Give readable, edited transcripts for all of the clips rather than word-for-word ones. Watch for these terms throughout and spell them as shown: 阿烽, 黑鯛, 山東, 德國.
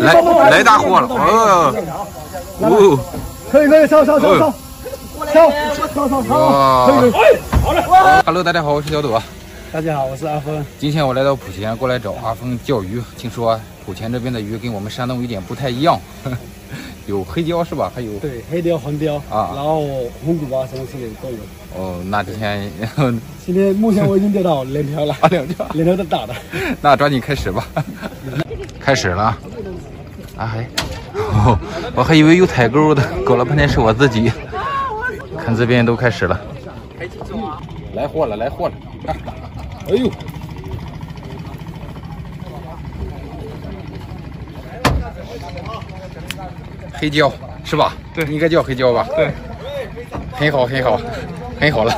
来大货了！哦，可以，上！Hello， 大家好，我是小朵。大家好，我是阿峰。今天我来到莆田，过来找阿峰钓鱼。听说莆田这边的鱼跟我们山东有点不太一样，有黑鲷是吧？还有对黑鲷、黄鲷啊，然后红骨巴什么之类的都有。哦，那今天目前我已经钓到2条了，2条都大的。那抓紧开始吧，开始了。啊嘿，我还以为有抬钩的，搞了半天是我自己。看这边都开始了，来货了！哎呦，黑鲷是吧？对，应该叫黑鲷吧？对，很好了。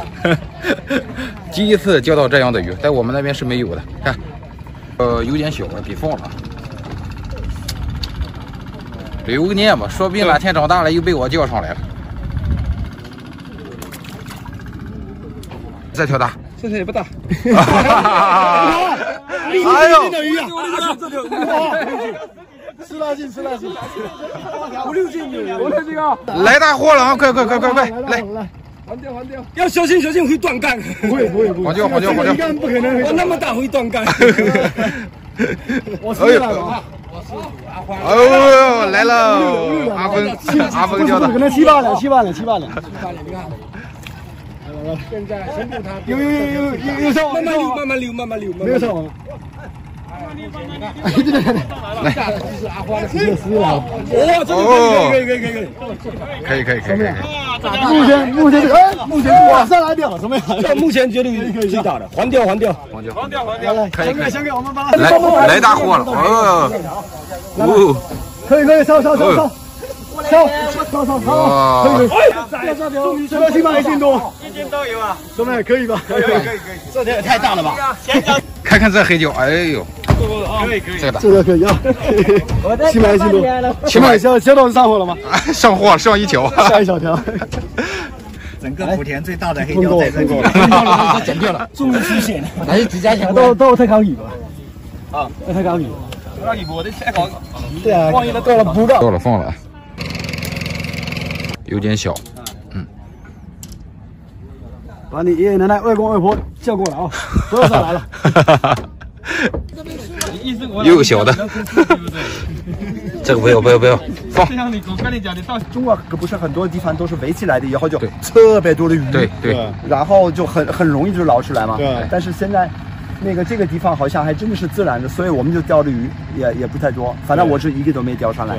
第一次钓到这样的鱼，在我们那边是没有的。看，有点小，别放了，留个念吧，说不定哪天长大了又被我钓上来了。这条大，这条也不大。哎呦，吃垃圾！5、6斤啊！来大货了啊！快！来！黄钓！要小心，会断竿。不会。黄钓！竿不可能，我那么大会断竿。我吃了。哦，来了！阿峰钓的，可能七八两。你看。现在全部他有上网，慢慢溜，没有上网。来，下就是阿花的10、15两。哇，这个可以。目前往上来钓什么呀？这目前绝对最大的黄钓。来，先给我们帮。来大货了，哦，可以，上。1斤多，1斤多有啊，兄弟可以吧？可以，这条也太大了吧！看看这黑胶，哎呦，可以，这个可以啊，700斤多，700小岛上货了吗？上货，上1条，下1小条。整个莆田最大的黑胶在这里，剪掉了，终于出现了，还是几家钱？都太高级了啊！太高级了，让你我的太高级。对啊，万一他到了不到了，放了。有点小，把你爷爷奶奶、外公外婆叫过来啊，不要再来了。又小的，这个不要，放。我跟你讲，你到中国不是很多地方都是围起来的，以后就特别多的鱼，对，然后就很容易就捞出来嘛。对。但是现在这个地方好像还真的是自然的，所以我们就钓的鱼也不太多，反正我是一个都没钓上来。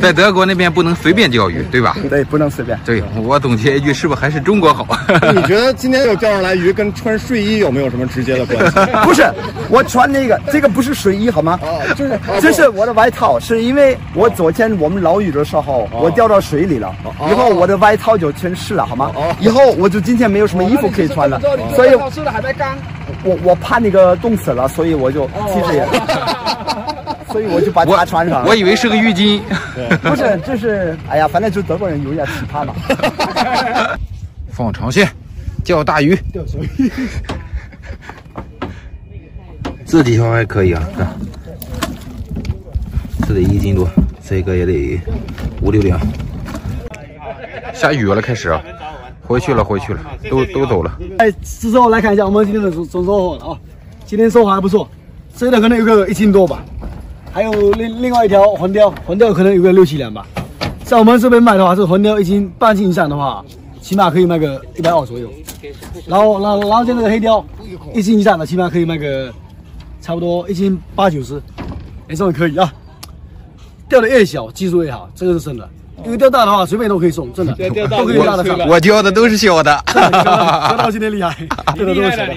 在德国那边不能随便钓鱼，对吧？对，不能随便。对，我总结一句，是不是还是中国好？你觉得今天有钓上来鱼跟穿睡衣有没有什么直接的关系？不是，我穿这个不是睡衣好吗？就是这是我的外套，是因为我昨天我们捞鱼的时候，我掉到水里了，以后我的外套就全湿了，好吗？以后我就今天没有什么衣服可以穿了，所以湿了还在干。我怕冻死了，所以我就其实也。所以我就把它穿上了，我以为是个浴巾，不是，就是反正就德国人有点奇葩嘛。放长线，钓大鱼，钓小鱼。这几条还可以啊，看，这得1斤多，这个也得5、6两。下雨了，开始啊，回去了，都走了。之后来看一下我们今天的总收获了啊，今天收获还不错，这个可能有个1斤多吧。还有另外一条黄鲷可能有个6、7两吧，在我们这边卖的话，这黄鲷1斤半斤以上的话，起码可以卖个120左右。然后这个黑鲷1斤以上的，起码可以卖个差不多1斤80、90，也算可以啊。钓的越小，技术越好，这个是真的。因为钓大的话，随便都可以送，真的都可以大的上。我钓的都是小的，小到今天厉害，这个都是小的。